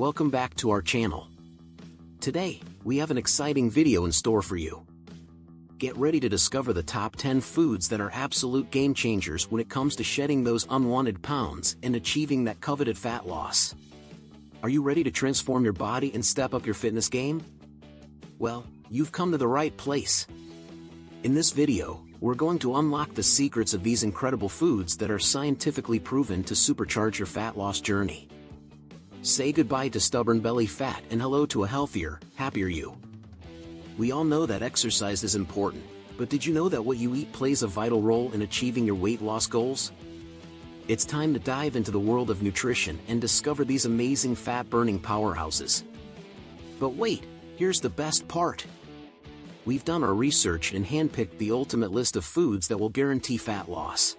Welcome back to our channel. Today, we have an exciting video in store for you. Get ready to discover the top 10 foods that are absolute game changers when it comes to shedding those unwanted pounds and achieving that coveted fat loss. Are you ready to transform your body and step up your fitness game? Well, you've come to the right place. In this video, we're going to unlock the secrets of these incredible foods that are scientifically proven to supercharge your fat loss journey. Say goodbye to stubborn belly fat and hello to a healthier, happier you. We all know that exercise is important, but did you know that what you eat plays a vital role in achieving your weight loss goals? It's time to dive into the world of nutrition and discover these amazing fat-burning powerhouses. But wait, here's the best part. We've done our research and handpicked the ultimate list of foods that will guarantee fat loss.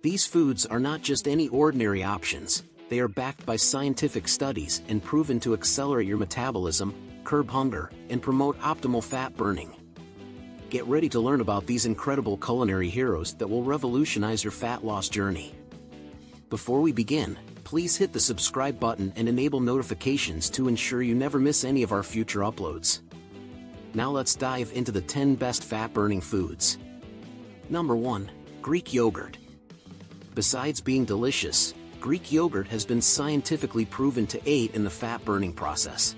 These foods are not just any ordinary options, they are backed by scientific studies and proven to accelerate your metabolism, curb hunger, and promote optimal fat burning. Get ready to learn about these incredible culinary heroes that will revolutionize your fat loss journey. Before we begin, please hit the subscribe button and enable notifications to ensure you never miss any of our future uploads. Now let's dive into the 10 best fat-burning foods. Number 1. Greek yogurt. Besides being delicious, Greek yogurt has been scientifically proven to aid in the fat-burning process.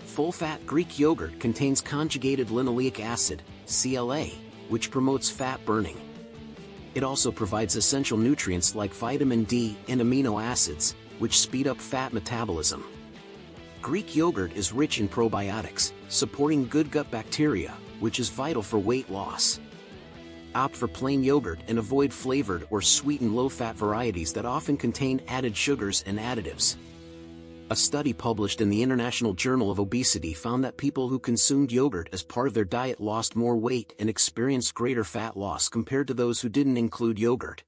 Full-fat Greek yogurt contains conjugated linoleic acid, CLA, which promotes fat burning. It also provides essential nutrients like vitamin D and amino acids, which speed up fat metabolism. Greek yogurt is rich in probiotics, supporting good gut bacteria, which is vital for weight loss. Opt for plain yogurt and avoid flavored or sweetened low-fat varieties that often contain added sugars and additives. A study published in the International Journal of Obesity found that people who consumed yogurt as part of their diet lost more weight and experienced greater fat loss compared to those who didn't include yogurt.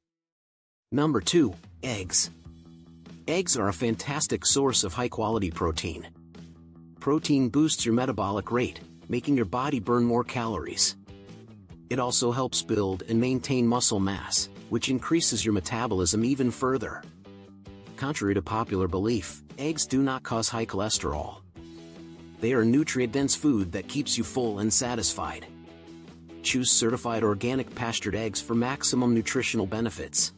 Number 2. Eggs. Eggs are a fantastic source of high-quality protein. Protein boosts your metabolic rate, making your body burn more calories. It also helps build and maintain muscle mass, which increases your metabolism even further. Contrary to popular belief, eggs do not cause high cholesterol. They are a nutrient-dense food that keeps you full and satisfied. Choose certified organic pastured eggs for maximum nutritional benefits.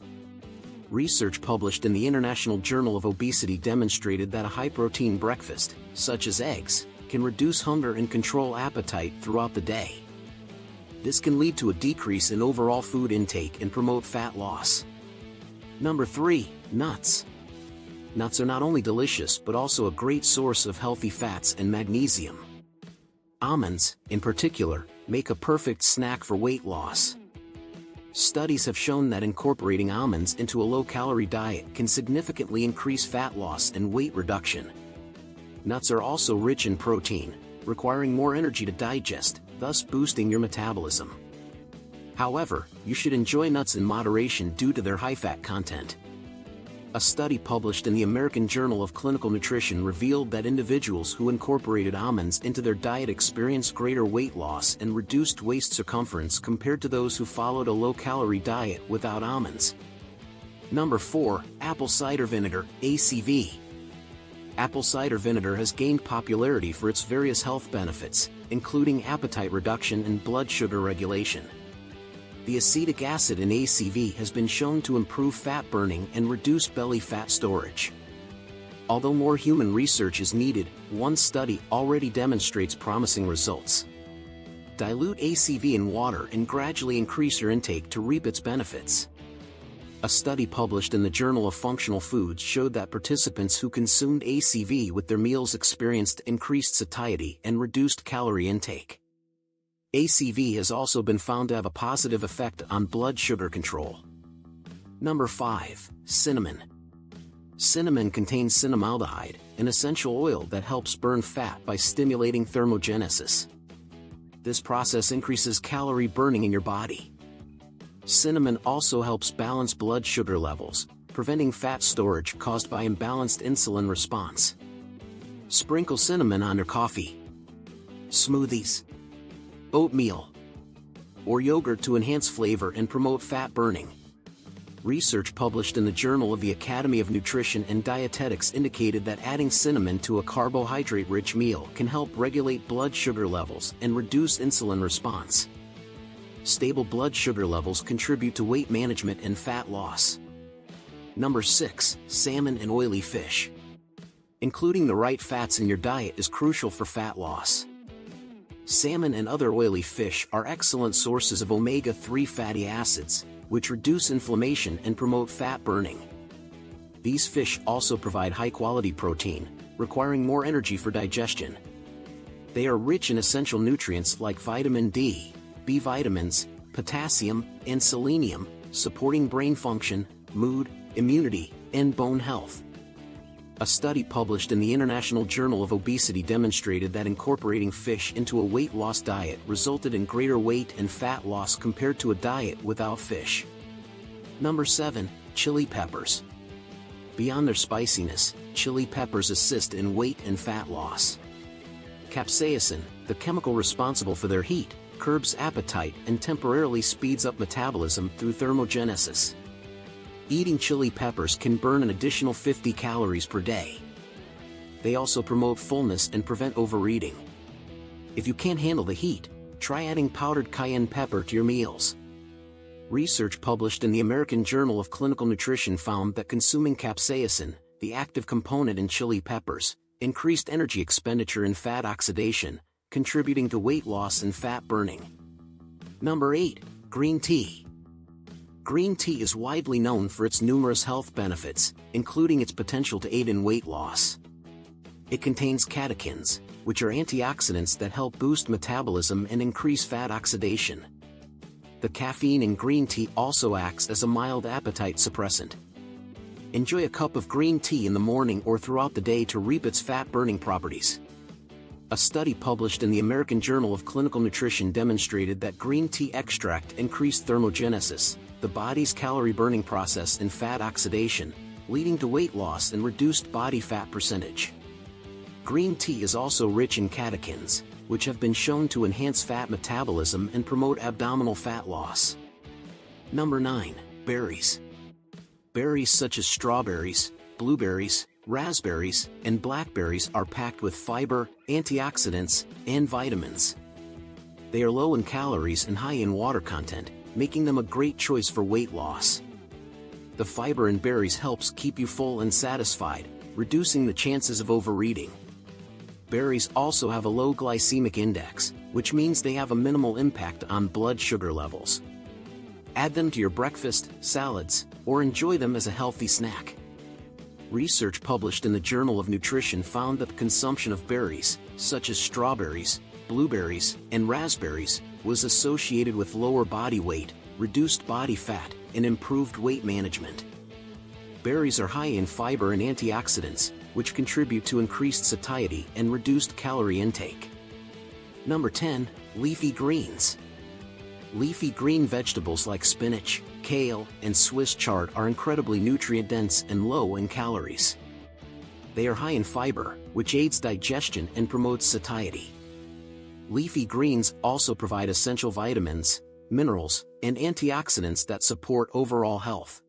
Research published in the International Journal of Obesity demonstrated that a high-protein breakfast, such as eggs, can reduce hunger and control appetite throughout the day. This can lead to a decrease in overall food intake and promote fat loss. Number 3. Nuts. Nuts are not only delicious but also a great source of healthy fats and magnesium. Almonds, in particular, make a perfect snack for weight loss. Studies have shown that incorporating almonds into a low-calorie diet can significantly increase fat loss and weight reduction. Nuts are also rich in protein, requiring more energy to digest, thus boosting your metabolism. However, you should enjoy nuts in moderation due to their high fat content. A study published in the American Journal of Clinical Nutrition revealed that individuals who incorporated almonds into their diet experienced greater weight loss and reduced waist circumference compared to those who followed a low-calorie diet without almonds. Number 4. Apple cider vinegar, ACV. Apple cider vinegar has gained popularity for its various health benefits, including appetite reduction and blood sugar regulation. The acetic acid in ACV has been shown to improve fat burning and reduce belly fat storage. Although more human research is needed, one study already demonstrates promising results. Dilute ACV in water and gradually increase your intake to reap its benefits. A study published in the Journal of Functional Foods showed that participants who consumed ACV with their meals experienced increased satiety and reduced calorie intake. ACV has also been found to have a positive effect on blood sugar control. Number 5. Cinnamon. Cinnamon contains cinnamaldehyde, an essential oil that helps burn fat by stimulating thermogenesis. This process increases calorie burning in your body. Cinnamon also helps balance blood sugar levels, preventing fat storage caused by imbalanced insulin response. Sprinkle cinnamon on your coffee, smoothies, oatmeal, or yogurt to enhance flavor and promote fat burning. research published in the Journal of the Academy of Nutrition and Dietetics indicated that adding cinnamon to a carbohydrate-rich meal can help regulate blood sugar levels and reduce insulin response. Stable blood sugar levels contribute to weight management and fat loss. Number 6. Salmon and oily fish. Including the right fats in your diet is crucial for fat loss. Salmon and other oily fish are excellent sources of omega-3 fatty acids, which reduce inflammation and promote fat burning. These fish also provide high-quality protein, requiring more energy for digestion. They are rich in essential nutrients like vitamin D, B vitamins, potassium, and selenium, supporting brain function, mood, immunity, and bone health. A study published in the International Journal of Obesity demonstrated that incorporating fish into a weight loss diet resulted in greater weight and fat loss compared to a diet without fish. Number 7. Chili peppers. Beyond their spiciness, chili peppers assist in weight and fat loss. Capsaicin, the chemical responsible for their heat, curbs appetite and temporarily speeds up metabolism through thermogenesis. Eating chili peppers can burn an additional 50 calories per day. They also promote fullness and prevent overeating. If you can't handle the heat, try adding powdered cayenne pepper to your meals. Research published in the American Journal of Clinical Nutrition found that consuming capsaicin, the active component in chili peppers, increased energy expenditure and fat oxidation, contributing to weight loss and fat burning. Number 8. Green tea. Green tea is widely known for its numerous health benefits, including its potential to aid in weight loss. It contains catechins, which are antioxidants that help boost metabolism and increase fat oxidation. The caffeine in green tea also acts as a mild appetite suppressant. Enjoy a cup of green tea in the morning or throughout the day to reap its fat-burning properties. A study published in the American Journal of Clinical Nutrition demonstrated that green tea extract increased thermogenesis, the body's calorie-burning process and fat oxidation, leading to weight loss and reduced body fat percentage. Green tea is also rich in catechins, which have been shown to enhance fat metabolism and promote abdominal fat loss. Number 9. Berries. Berries such as strawberries, blueberries, raspberries, and blackberries are packed with fiber, antioxidants, and vitamins. They are low in calories and high in water content, making them a great choice for weight loss. The fiber in berries helps keep you full and satisfied, reducing the chances of overeating. Berries also have a low glycemic index, which means they have a minimal impact on blood sugar levels. Add them to your breakfast, salads, or enjoy them as a healthy snack. Research published in the Journal of Nutrition found that the consumption of berries, such as strawberries, blueberries, and raspberries, was associated with lower body weight, reduced body fat, and improved weight management. Berries are high in fiber and antioxidants, which contribute to increased satiety and reduced calorie intake. Number 10. Leafy greens. Leafy green vegetables like spinach, kale, and Swiss chard are incredibly nutrient-dense and low in calories. They are high in fiber, which aids digestion and promotes satiety. Leafy greens also provide essential vitamins, minerals, and antioxidants that support overall health.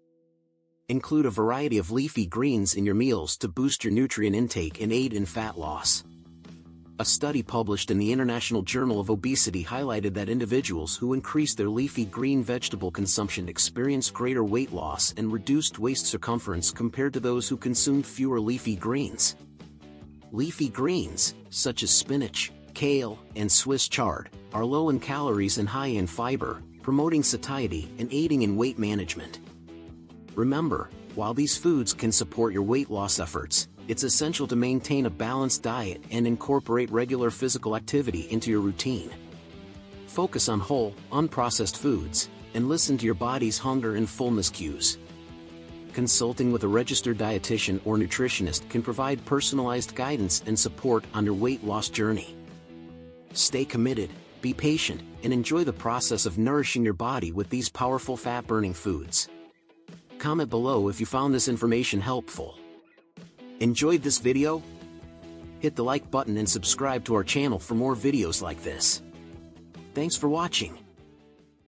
Include a variety of leafy greens in your meals to boost your nutrient intake and aid in fat loss. A study published in the International Journal of Obesity highlighted that individuals who increased their leafy green vegetable consumption experienced greater weight loss and reduced waist circumference compared to those who consumed fewer leafy greens. Leafy greens, such as spinach, kale, and Swiss chard, are low in calories and high in fiber, promoting satiety and aiding in weight management. Remember, while these foods can support your weight loss efforts, it's essential to maintain a balanced diet and incorporate regular physical activity into your routine. Focus on whole, unprocessed foods, and listen to your body's hunger and fullness cues. Consulting with a registered dietitian or nutritionist can provide personalized guidance and support on your weight loss journey. Stay committed, be patient, and enjoy the process of nourishing your body with these powerful fat-burning foods. Comment below if you found this information helpful. Enjoyed this video? Hit the like button and subscribe to our channel for more videos like this. Thanks for watching.